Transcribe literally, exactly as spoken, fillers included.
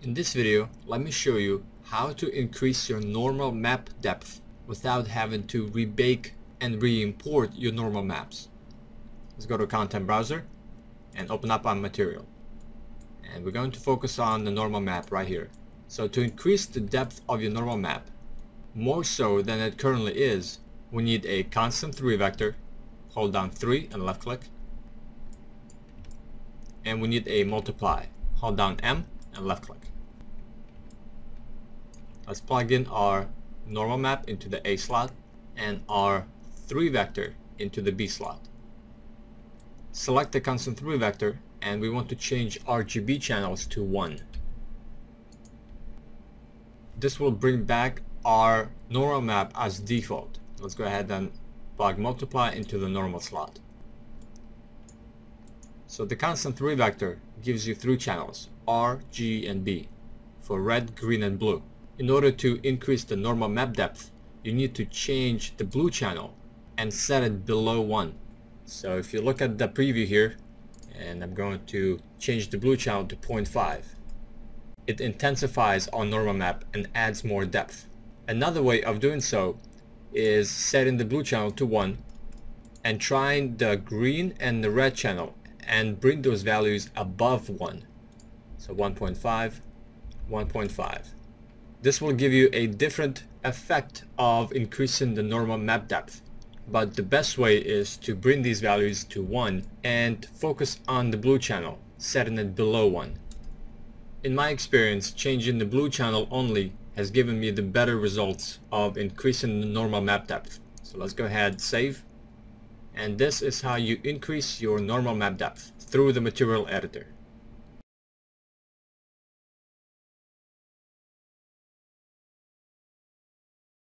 In this video, let me show you how to increase your normal map depth without having to rebake and re-import your normal maps. Let's go to Content Browser and open up on Material. And we're going to focus on the normal map right here. So to increase the depth of your normal map, more so than it currently is, we need a constant three vector. Hold down three and left click. And we need a multiply. Hold down M and left click. Let's plug in our normal map into the A slot and our three vector into the B slot. Select the constant three vector and we want to change R G B channels to one. This will bring back our normal map as default. Let's go ahead and plug multiply into the normal slot. So the constant three vector gives you three channels, R, G, and B, for red, green, and blue. In order to increase the normal map depth, you need to change the blue channel and set it below one. So if you look at the preview here, and I'm going to change the blue channel to zero point five, it intensifies our normal map and adds more depth. Another way of doing so is setting the blue channel to one and trying the green and the red channel and bring those values above one. So one point five, one point five. This will give you a different effect of increasing the normal map depth. But the best way is to bring these values to one and focus on the blue channel, setting it below one. In my experience, changing the blue channel only has given me the better results of increasing the normal map depth. So let's go ahead, save. And this is how you increase your normal map depth through the Material editor.